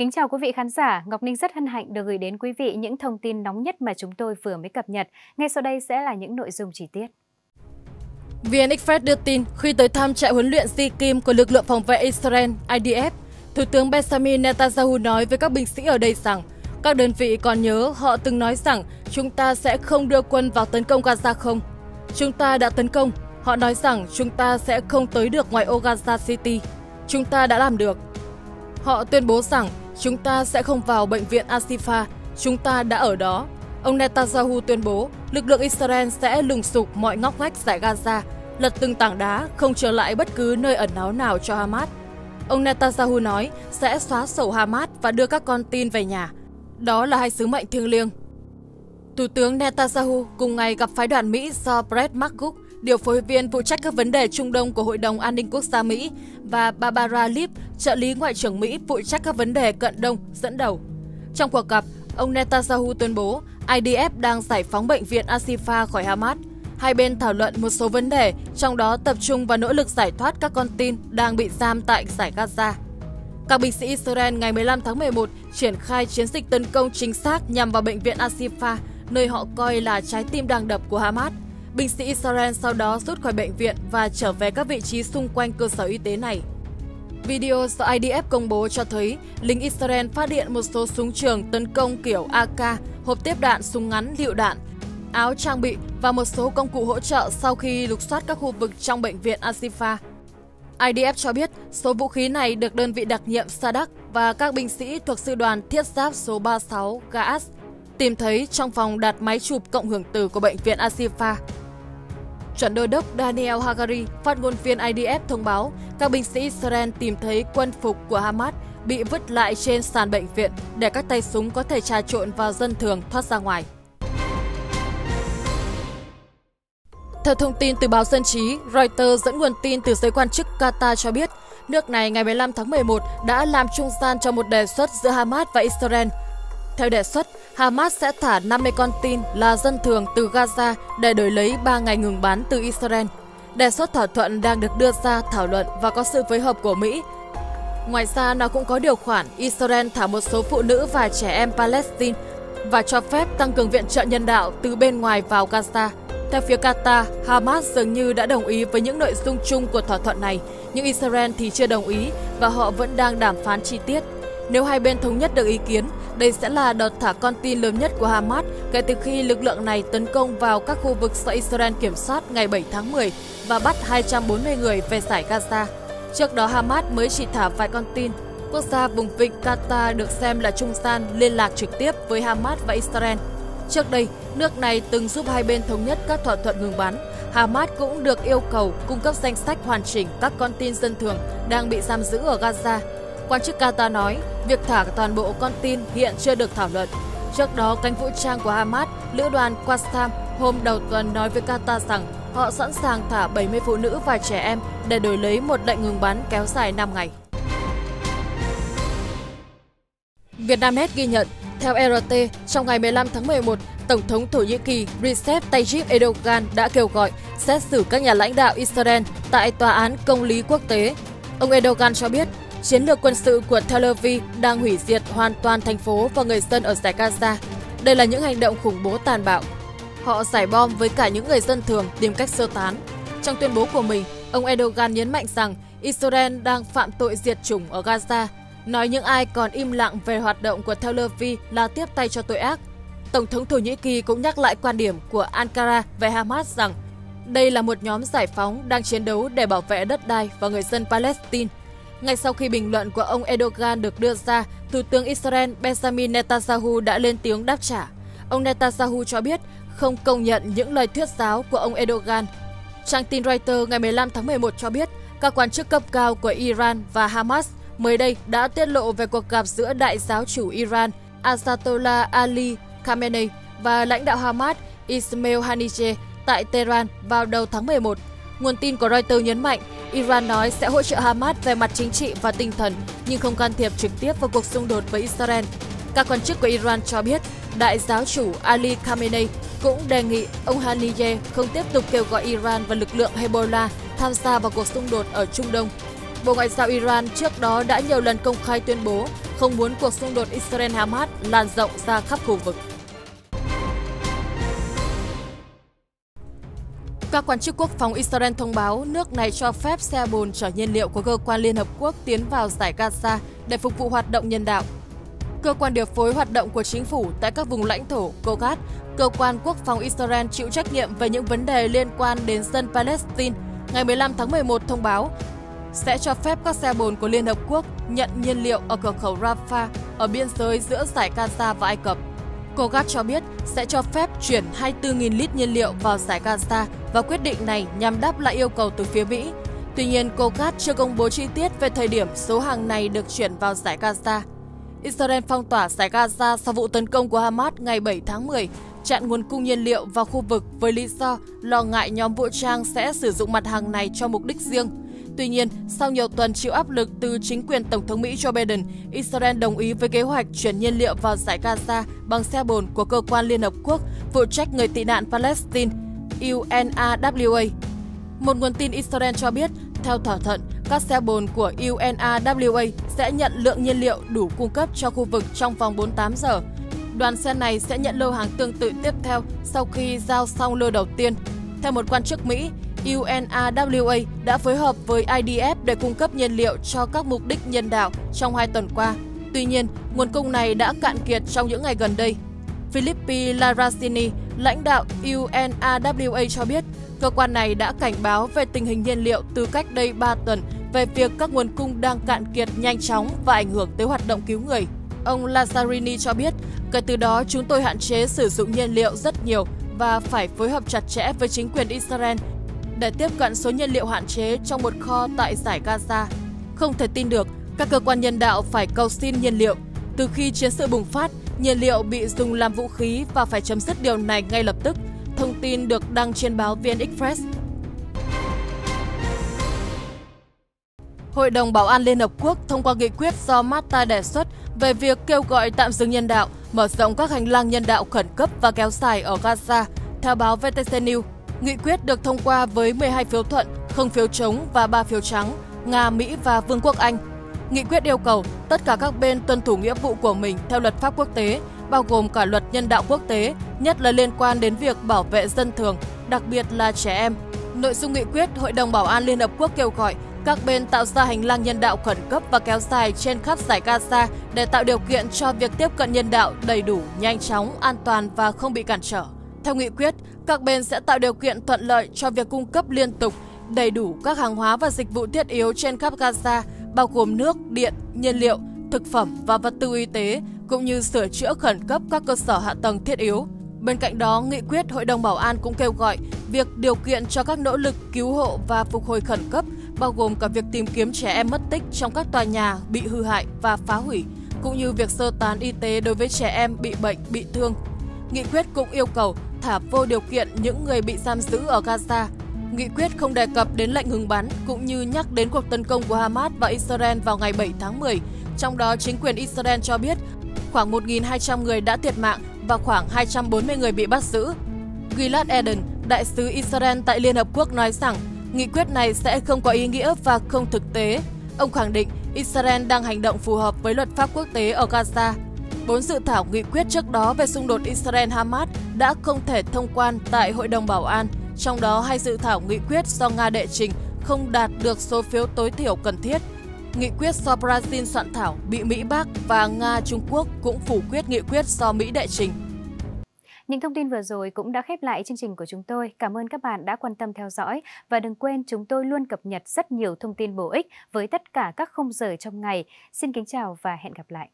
Kính chào quý vị khán giả, Ngọc Ninh rất hân hạnh được gửi đến quý vị những thông tin nóng nhất mà chúng tôi vừa mới cập nhật. Ngay sau đây sẽ là những nội dung chi tiết. VnExpress đưa tin khi tới thăm trại huấn luyện Zikim của lực lượng phòng vệ Israel IDF, Thủ tướng Benjamin Netanyahu nói với các binh sĩ ở đây rằng các đơn vị còn nhớ họ từng nói rằng chúng ta sẽ không đưa quân vào tấn công Gaza không? Chúng ta đã tấn công, họ nói rằng chúng ta sẽ không tới được ngoại ô Gaza City. Chúng ta đã làm được. Họ tuyên bố rằng chúng ta sẽ không vào bệnh viện Asifa, chúng ta đã ở đó. Ông Netanyahu tuyên bố lực lượng Israel sẽ lùng sục mọi ngóc ngách giải Gaza, lật từng tảng đá, không trở lại bất cứ nơi ẩn náu nào cho Hamas. Ông Netanyahu nói sẽ xóa sổ Hamas và đưa các con tin về nhà. Đó là hai sứ mệnh thiêng liêng. Thủ tướng Netanyahu cùng ngày gặp phái đoàn Mỹ do Brett McGurk, điều phối viên phụ trách các vấn đề Trung Đông của Hội đồng An ninh Quốc gia Mỹ, và Barbara Lee, trợ lý Ngoại trưởng Mỹ phụ trách các vấn đề Cận Đông, dẫn đầu. Trong cuộc gặp, ông Netanyahu tuyên bố IDF đang giải phóng bệnh viện Asifa khỏi Hamas. Hai bên thảo luận một số vấn đề, trong đó tập trung vào nỗ lực giải thoát các con tin đang bị giam tại giải Gaza. Các binh sĩ Israel ngày 15 tháng 11 triển khai chiến dịch tấn công chính xác nhằm vào bệnh viện Asifa, nơi họ coi là trái tim đang đập của Hamas. Binh sĩ Israel sau đó rút khỏi bệnh viện và trở về các vị trí xung quanh cơ sở y tế này. Video do IDF công bố cho thấy lính Israel phát hiện một số súng trường tấn công kiểu AK, hộp tiếp đạn, súng ngắn, lựu đạn, áo trang bị và một số công cụ hỗ trợ sau khi lục soát các khu vực trong bệnh viện Asifa. IDF cho biết số vũ khí này được đơn vị đặc nhiệm Sadak và các binh sĩ thuộc sư đoàn thiết giáp số 36 Gaas tìm thấy trong phòng đặt máy chụp cộng hưởng tử của bệnh viện Asifa. Chuẩn đô đốc Daniel Hagari, phát ngôn viên IDF thông báo các binh sĩ Israel tìm thấy quân phục của Hamas bị vứt lại trên sàn bệnh viện để các tay súng có thể trà trộn vào dân thường thoát ra ngoài. Theo thông tin từ báo Dân trí, Reuters dẫn nguồn tin từ giới quan chức Qatar cho biết nước này ngày 15 tháng 11 đã làm trung gian cho một đề xuất giữa Hamas và Israel. Theo đề xuất, Hamas sẽ thả 50 con tin là dân thường từ Gaza để đổi lấy 3 ngày ngừng bắn từ Israel. Đề xuất thỏa thuận đang được đưa ra thảo luận và có sự phối hợp của Mỹ. Ngoài ra, nó cũng có điều khoản Israel thả một số phụ nữ và trẻ em Palestine và cho phép tăng cường viện trợ nhân đạo từ bên ngoài vào Gaza. Theo phía Qatar, Hamas dường như đã đồng ý với những nội dung chung của thỏa thuận này, nhưng Israel thì chưa đồng ý và họ vẫn đang đàm phán chi tiết. Nếu hai bên thống nhất được ý kiến, đây sẽ là đợt thả con tin lớn nhất của Hamas kể từ khi lực lượng này tấn công vào các khu vực do Israel kiểm soát ngày 7 tháng 10 và bắt 240 người về giải Gaza. Trước đó, Hamas mới chỉ thả vài con tin. Quốc gia vùng vịnh Qatar được xem là trung gian liên lạc trực tiếp với Hamas và Israel. Trước đây, nước này từng giúp hai bên thống nhất các thỏa thuận ngừng bắn. Hamas cũng được yêu cầu cung cấp danh sách hoàn chỉnh các con tin dân thường đang bị giam giữ ở Gaza. Quan chức Qatar nói việc thả toàn bộ con tin hiện chưa được thảo luận. Trước đó, cánh vũ trang của Hamas, lữ đoàn Qassam hôm đầu tuần nói với Qatar rằng họ sẵn sàng thả 70 phụ nữ và trẻ em để đổi lấy một lệnh ngừng bắn kéo dài 5 ngày. Vietnamnet ghi nhận, theo RT, trong ngày 15 tháng 11, Tổng thống Thổ Nhĩ Kỳ Recep Tayyip Erdogan đã kêu gọi xét xử các nhà lãnh đạo Israel tại Tòa án Công lý Quốc tế. Ông Erdogan cho biết, chiến lược quân sự của Tel Aviv đang hủy diệt hoàn toàn thành phố và người dân ở dải Gaza. Đây là những hành động khủng bố tàn bạo. Họ giải bom với cả những người dân thường tìm cách sơ tán. Trong tuyên bố của mình, ông Erdogan nhấn mạnh rằng Israel đang phạm tội diệt chủng ở Gaza, nói những ai còn im lặng về hoạt động của Tel Aviv là tiếp tay cho tội ác. Tổng thống Thổ Nhĩ Kỳ cũng nhắc lại quan điểm của Ankara về Hamas rằng đây là một nhóm giải phóng đang chiến đấu để bảo vệ đất đai và người dân Palestine. Ngay sau khi bình luận của ông Erdogan được đưa ra, Thủ tướng Israel Benjamin Netanyahu đã lên tiếng đáp trả. Ông Netanyahu cho biết không công nhận những lời thuyết giáo của ông Erdogan. Trang tin Reuters ngày 15 tháng 11 cho biết các quan chức cấp cao của Iran và Hamas mới đây đã tiết lộ về cuộc gặp giữa đại giáo chủ Iran Ayatollah Ali Khamenei và lãnh đạo Hamas Ismail Haniyeh tại Tehran vào đầu tháng 11. Nguồn tin của Reuters nhấn mạnh Iran nói sẽ hỗ trợ Hamas về mặt chính trị và tinh thần, nhưng không can thiệp trực tiếp vào cuộc xung đột với Israel. Các quan chức của Iran cho biết, đại giáo chủ Ali Khamenei cũng đề nghị ông Haniyeh không tiếp tục kêu gọi Iran và lực lượng Hezbollah tham gia vào cuộc xung đột ở Trung Đông. Bộ Ngoại giao Iran trước đó đã nhiều lần công khai tuyên bố không muốn cuộc xung đột Israel-Hamas lan rộng ra khắp khu vực. Các quan chức quốc phòng Israel thông báo nước này cho phép xe bồn chở nhiên liệu của cơ quan Liên Hợp Quốc tiến vào dải Gaza để phục vụ hoạt động nhân đạo. Cơ quan điều phối hoạt động của chính phủ tại các vùng lãnh thổ Cogat, cơ quan quốc phòng Israel chịu trách nhiệm về những vấn đề liên quan đến dân Palestine, ngày 15 tháng 11 thông báo sẽ cho phép các xe bồn của Liên Hợp Quốc nhận nhiên liệu ở cửa khẩu Rafah ở biên giới giữa dải Gaza và Ai Cập. Cogat cho biết sẽ cho phép chuyển 24.000 lít nhiên liệu vào dải Gaza và quyết định này nhằm đáp lại yêu cầu từ phía Mỹ. Tuy nhiên, Cogat chưa công bố chi tiết về thời điểm số hàng này được chuyển vào dải Gaza. Israel phong tỏa dải Gaza sau vụ tấn công của Hamas ngày 7 tháng 10, chặn nguồn cung nhiên liệu vào khu vực với lý do lo ngại nhóm vũ trang sẽ sử dụng mặt hàng này cho mục đích riêng. Tuy nhiên, sau nhiều tuần chịu áp lực từ chính quyền Tổng thống Mỹ Joe Biden, Israel đồng ý với kế hoạch chuyển nhiên liệu vào dải Gaza bằng xe bồn của cơ quan Liên Hợp Quốc phụ trách người tị nạn Palestine, UNRWA. Một nguồn tin Israel cho biết, theo thỏa thuận, các xe bồn của UNRWA sẽ nhận lượng nhiên liệu đủ cung cấp cho khu vực trong vòng 48 giờ. Đoàn xe này sẽ nhận lô hàng tương tự tiếp theo sau khi giao xong lô đầu tiên. Theo một quan chức Mỹ, UNRWA đã phối hợp với IDF để cung cấp nhiên liệu cho các mục đích nhân đạo trong 2 tuần qua. Tuy nhiên, nguồn cung này đã cạn kiệt trong những ngày gần đây. Filippo Lazzarini, lãnh đạo UNRWA cho biết, cơ quan này đã cảnh báo về tình hình nhiên liệu từ cách đây 3 tuần về việc các nguồn cung đang cạn kiệt nhanh chóng và ảnh hưởng tới hoạt động cứu người. Ông Lazzarini cho biết, kể từ đó chúng tôi hạn chế sử dụng nhiên liệu rất nhiều và phải phối hợp chặt chẽ với chính quyền Israel để tiếp cận số nhiên liệu hạn chế trong một kho tại dải Gaza. Không thể tin được, các cơ quan nhân đạo phải cầu xin nhiên liệu. Từ khi chiến sự bùng phát, nhiên liệu bị dùng làm vũ khí và phải chấm dứt điều này ngay lập tức. Thông tin được đăng trên báo VnExpress. Hội đồng Bảo an Liên Hợp Quốc thông qua nghị quyết do Malta đề xuất về việc kêu gọi tạm dừng nhân đạo, mở rộng các hành lang nhân đạo khẩn cấp và kéo dài ở Gaza, theo báo VTC News. Nghị quyết được thông qua với 12 phiếu thuận, 0 phiếu chống và 3 phiếu trắng, Nga, Mỹ và Vương quốc Anh. Nghị quyết yêu cầu tất cả các bên tuân thủ nghĩa vụ của mình theo luật pháp quốc tế, bao gồm cả luật nhân đạo quốc tế, nhất là liên quan đến việc bảo vệ dân thường, đặc biệt là trẻ em. Nội dung nghị quyết, Hội đồng Bảo an Liên Hợp Quốc kêu gọi các bên tạo ra hành lang nhân đạo khẩn cấp và kéo dài trên khắp dải Gaza để tạo điều kiện cho việc tiếp cận nhân đạo đầy đủ, nhanh chóng, an toàn và không bị cản trở. Theo nghị quyết, các bên sẽ tạo điều kiện thuận lợi cho việc cung cấp liên tục, đầy đủ các hàng hóa và dịch vụ thiết yếu trên khắp Gaza, bao gồm nước, điện, nhiên liệu, thực phẩm và vật tư y tế, cũng như sửa chữa khẩn cấp các cơ sở hạ tầng thiết yếu. Bên cạnh đó, nghị quyết Hội đồng Bảo an cũng kêu gọi việc điều kiện cho các nỗ lực cứu hộ và phục hồi khẩn cấp, bao gồm cả việc tìm kiếm trẻ em mất tích trong các tòa nhà bị hư hại và phá hủy, cũng như việc sơ tán y tế đối với trẻ em bị bệnh, bị thương. Nghị quyết cũng yêu cầu thả vô điều kiện những người bị giam giữ ở Gaza. Nghị quyết không đề cập đến lệnh ngừng bắn, cũng như nhắc đến cuộc tấn công của Hamas và Israel vào ngày 7 tháng 10. Trong đó, chính quyền Israel cho biết khoảng 1.200 người đã thiệt mạng và khoảng 240 người bị bắt giữ. Gilad Eden, đại sứ Israel tại Liên Hợp Quốc nói rằng nghị quyết này sẽ không có ý nghĩa và không thực tế. Ông khẳng định Israel đang hành động phù hợp với luật pháp quốc tế ở Gaza. 4 dự thảo nghị quyết trước đó về xung đột Israel-Hamas đã không thể thông qua tại Hội đồng Bảo an, trong đó 2 dự thảo nghị quyết do Nga đệ trình không đạt được số phiếu tối thiểu cần thiết. Nghị quyết do Brazil soạn thảo bị Mỹ bác và Nga, Trung Quốc cũng phủ quyết nghị quyết do Mỹ đệ trình. Những thông tin vừa rồi cũng đã khép lại chương trình của chúng tôi. Cảm ơn các bạn đã quan tâm theo dõi và đừng quên chúng tôi luôn cập nhật rất nhiều thông tin bổ ích với tất cả các khung giờ trong ngày. Xin kính chào và hẹn gặp lại.